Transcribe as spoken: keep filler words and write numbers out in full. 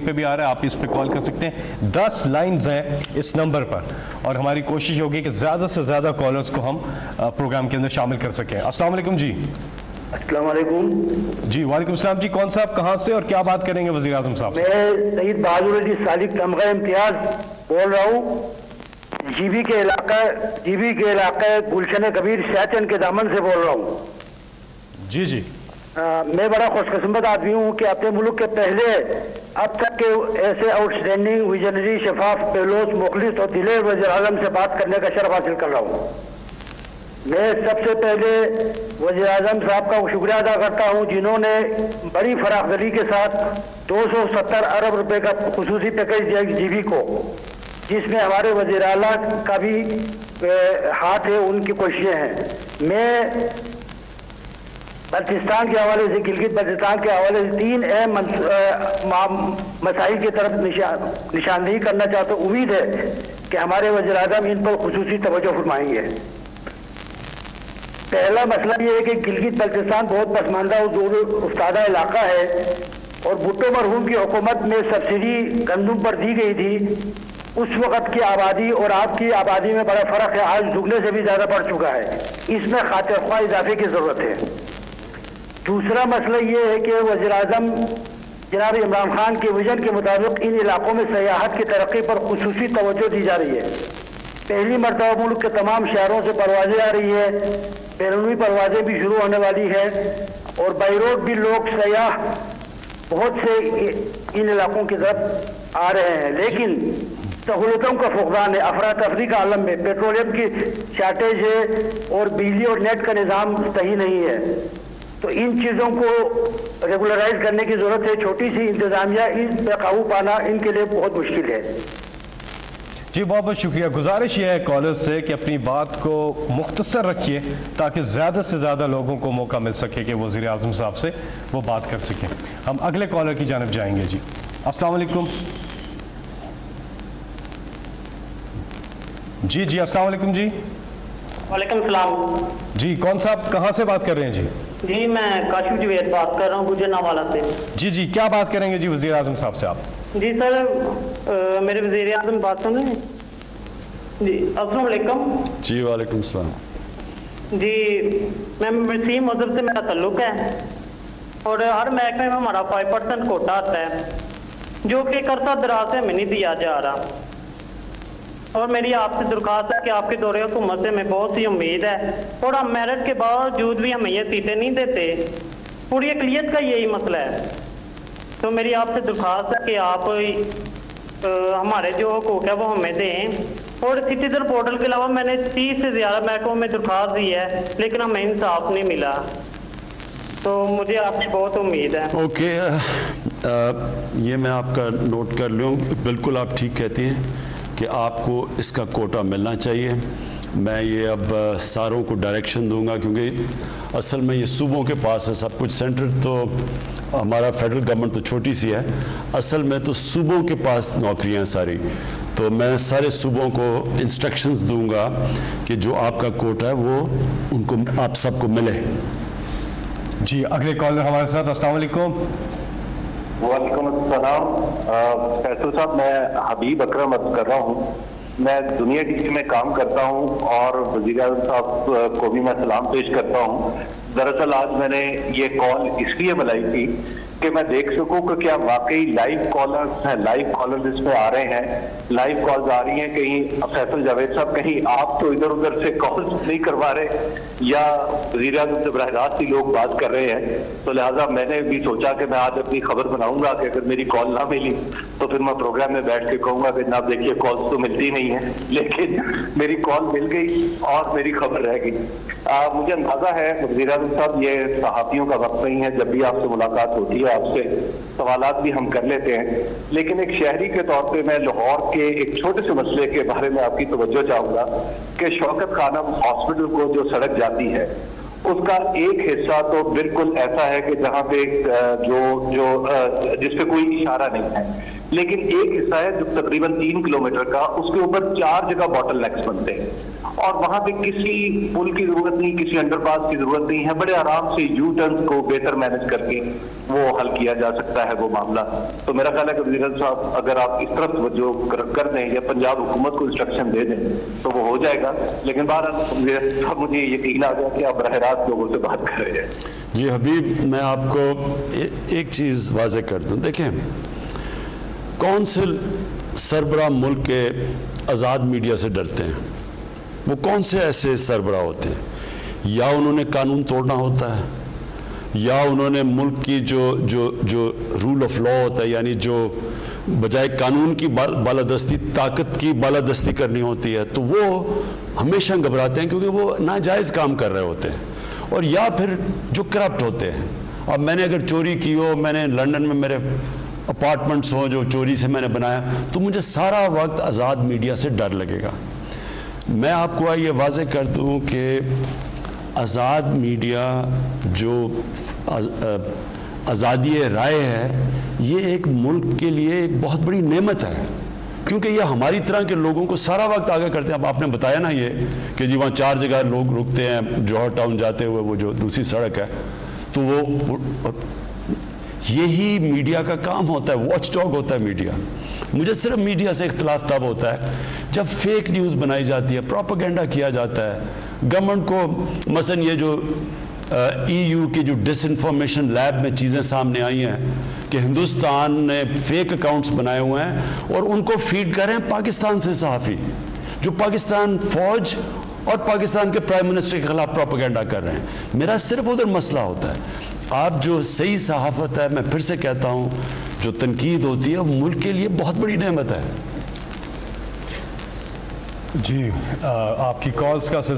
पे भी आ रहा है, आप इस पे कॉल कर सकते हैं। दस लाइंस हैं इस नंबर पर और हमारी कोशिश होगी कि ज्यादा से ज्यादा कॉलर्स को हम प्रोग्राम के अंदर शामिल कर सकें। अस्सलाम वालेकुम जी। अस्सलाम वालेकुम जी। वालेकुम सलाम जी। कौन साहब, कहाँ से और क्या बात करेंगे वजीर आजम साहब? मैं सईद बहादुर अली सालिक तमगा इम्तियाज बोल रहा हूँ, जीबी के इलाका जीबी के इलाका गुलशन कबीर सियाचन के दामन से बोल रहा हूँ। जी जी। आ, मैं बड़ा खुशकिस्मत आदमी हूँ कि अपने मुल्क के पहले अब तक के ऐसे आउटस्टैंडिंग विजनरी, शफाफ, पेलोस, मुखलिस और दिलेर वज़ीर आज़म से बात करने का शर्फ हासिल कर रहा हूँ। मैं सबसे पहले वज़ीर आज़म साहब का शुक्रिया अदा करता हूँ जिन्होंने बड़ी फराखदरी के साथ दो सौ सत्तर अरब रुपए का खुसूसी पैकेज दिया जीबी को, जिसमें हमारे वज़ीर आला का भी हाथ है, उनकी कोशिशें हैं। मैं बल्तिस्तान के हवाले से, गिलगित बल्तिस्तान के हवाले से तीन अहम मसाइल की तरफ निशानदेही करना चाहता हूँ। उम्मीद है कि हमारे वज़ीर आज़म इन पर खुसूसी तवज्जो फरमाएंगे। पहला मसला ये है कि गिलगित बल्तिस्तान बहुत पसमानदा और दूर उफ्तादा इलाका है और भुट्टो मरहूम की हुकूमत में सब्सिडी गंदम पर दी गई थी। उस वक़्त की आबादी और आपकी आबादी में बड़ा फ़र्क है, आज दुगने से भी ज़्यादा बढ़ चुका है। इसमें खातिर ख्वाह इजाफे की ज़रूरत है। दूसरा मसला ये है कि वज़ीर आज़म जनाब इमरान खान के विजन के मुताबिक इन इलाकों में सयाहत की तरक्की पर खुसूसी तवज्जो दी जा रही है। पहली मरतबा मुल्क के तमाम शहरों से परवाजें आ रही है, बैरूनी परवाजें भी शुरू होने वाली है और बाई रोड भी लोग सयाह बहुत से इन इलाकों की तरफ आ रहे हैं। लेकिन सहूलतों का फुकदान है, अफरा तफरी का आलम में पेट्रोलियम की शार्टेज है और बिजली और नेट का निज़ाम सही नहीं है। तो इन चीज़ों को रेगुलराइज करने की ज़रूरत है। छोटी सी इंतजामिया इन पर काबू पाना इनके लिए बहुत मुश्किल है। जी, बहुत बहुत शुक्रिया। गुजारिश यह है कॉलेज से कि अपनी बात को मुख्तसर रखिए ताकि ज़्यादा से ज़्यादा लोगों को मौका मिल सके कि वज़ीर आज़म साहब से वो बात कर सकें। हम अगले कॉलर की जानब जाएंगे जी। अस्सलाम वालेकुम जी। जी, अस्सलाम वालेकुम जी। वालेकुम सलाम जी। कौन साहब, कहाँ से बात कर रहे हैं जी? जी, मैं काशिफ जवेद बात कर रहा हूँ, गुजरनावाला से। जी जी, क्या बात करेंगे जी वज़ीर आज़म साहब से आप? जी सर, आ, मेरे वज़ीर आज़म बात सुन रहे हैं जी? अस्सलाम वालेकुम जी। वालेकुम सलाम जी। मैं वसीम मजहब से मेरा तल्लुक़ है और हर महकमे में हमारा फाइव परसेंट कोटा आता है जो कि कर्ता दराज से हमें नहीं दिया जा रहा। और मेरी आपसे दरख्वास्त है कि आपके दौरे हुकूमत से हमें बहुत सी उम्मीद है और आप मेरिट के बावजूद भी हमें ये सीटें नहीं देते, पूरी अकलियत का यही मसला है। तो मेरी आपसे दरख्वास्त है कि आप आ, हमारे जो हकूक़ है वो हमें दें। और सिटीजन पोर्टल के अलावा मैंने तीस से ज़्यादा महकमों में दरख्वास्त दी है लेकिन हमें इंसाफ नहीं मिला, तो मुझे आपसे बहुत उम्मीद है। ओके, ये मैं आपका नोट कर लूँ। बिल्कुल आप ठीक कहती हैं कि आपको इसका कोटा मिलना चाहिए। मैं ये अब सारों को डायरेक्शन दूंगा क्योंकि असल में ये सूबों के पास है सब कुछ। सेंटर तो हमारा फेडरल गवर्नमेंट तो छोटी सी है, असल में तो सूबों के पास नौकरियां सारी। तो मैं सारे सूबों को इंस्ट्रक्शंस दूंगा कि जो आपका कोटा है वो उनको आप सबको मिले। जी, अगले कॉलर हमारे साथ। अस्सलाम वालेकुम। वालेकुम अस्सलाम फैसल साहब, मैं हबीब अकरम कर रहा हूँ। मैं दुनिया टीवी में काम करता हूँ और वज़ीर आज़म साहब को भी मैं सलाम पेश करता हूँ। दरअसल आज मैंने ये कॉल इसलिए बुलाई थी कि मैं देख सकूँ कि क्या वाकई लाइव कॉलर्स हैं, लाइव कॉलर्स इसमें आ रहे हैं, लाइव कॉल्स आ रही हैं। कहीं फैसल जावेद साहब, कहीं आप तो इधर उधर से कॉल्स नहीं करवा रहे या वज़ीर आज़म से बराह रास्त ही लोग बात कर रहे हैं। तो लिहाजा मैंने भी सोचा कि मैं आज अपनी खबर बनाऊंगा कि अगर मेरी कॉल ना मिली तो फिर मैं प्रोग्राम में बैठ के कहूँगा कि ना देखिए कॉल्स तो मिलती नहीं है, लेकिन मेरी कॉल मिल गई और मेरी खबर रह गई। मुझे अंदाजा है वज़ीर आज़म साहब ये सहाफ़ियों का वक्त नहीं है, जब भी आपसे मुलाकात होती है आपसे सवालात भी हम कर लेते हैं, लेकिन एक शहरी के तौर पे मैं लाहौर के एक छोटे से मसले के बारे में आपकी तवज्जो चाहूँगा कि शौकत खानम हॉस्पिटल को जो सड़क जाती है उसका एक हिस्सा तो बिल्कुल ऐसा है कि जहाँ पे जो जो जिस पे कोई इशारा नहीं है। लेकिन एक हिस्सा है जो तकरीबन तीन किलोमीटर का, उसके ऊपर चार जगह बॉटल नेक्स बनते हैं और वहां पे किसी पुल की जरूरत नहीं, किसी अंडरपास की जरूरत नहीं है। बड़े आराम से यू टर्न को बेहतर मैनेज करके वो हल किया जा सकता है वो मामला। तो मेरा ख्याल है कि वजीर साहब अगर आप इस तरफ वजो कर दें या पंजाब हुकूमत को इंस्ट्रक्शन दे दें तो वो हो जाएगा। लेकिन बहरहाल साहब मुझे यकीन आ गया कि आप बरह रास्त लोगों से बात कर रहे हैं। जी हबीब, मैं आपको ए, एक चीज़ वाजे कर दूँ। देखें, कौंसिल सरबरा मुल्क के आज़ाद मीडिया से डरते हैं। वो कौन से ऐसे सरबरा होते हैं? या उन्होंने कानून तोड़ना होता है, या उन्होंने मुल्क की जो जो जो रूल ऑफ लॉ होता है, यानी जो बजाय कानून की बाल, बालादस्ती ताकत की बालादस्ती करनी होती है। तो वो हमेशा घबराते हैं क्योंकि वो नाजायज़ काम कर रहे होते हैं, और या फिर जो करप्ट होते हैं। अब मैंने अगर चोरी की हो, मैंने लंदन में मेरे अपार्टमेंट्स हो जो चोरी से मैंने बनाया, तो मुझे सारा वक्त आज़ाद मीडिया से डर लगेगा। मैं आपको ये वाजे कर दूँ कि आज़ाद मीडिया जो आज़ादी राय है, ये एक मुल्क के लिए एक बहुत बड़ी नेमत है, क्योंकि ये हमारी तरह के लोगों को सारा वक्त आगे करते हैं। अब आपने बताया ना ये कि जी वहाँ चार जगह लोग रुकते हैं जौहर टाउन जाते हुए, वो जो दूसरी सड़क है, तो वो, वो यही मीडिया का काम होता है, वॉच डॉग होता है मीडिया। मुझे सिर्फ मीडिया से इख्तलाफ तब होता है जब फेक न्यूज़ बनाई जाती है, प्रोपेगेंडा किया जाता है गवर्नमेंट को। मसलन ये जो ईयू की जो डिसइंफॉर्मेशन लैब में चीज़ें सामने आई हैं कि हिंदुस्तान ने फेक अकाउंट्स बनाए हुए हैं और उनको फीड कर रहे हैं पाकिस्तान से सहाफ़ी, जो पाकिस्तान फौज और पाकिस्तान के प्राइम मिनिस्टर के खिलाफ प्रोपेगेंडा कर रहे हैं। मेरा सिर्फ उधर मसला होता है। आप जो सही सहाफ़त है, मैं फिर से कहता हूँ, जो तनकीद होती है वो मुल्क के लिए बहुत बड़ी नेमत है। जी, आपकी कॉल्स का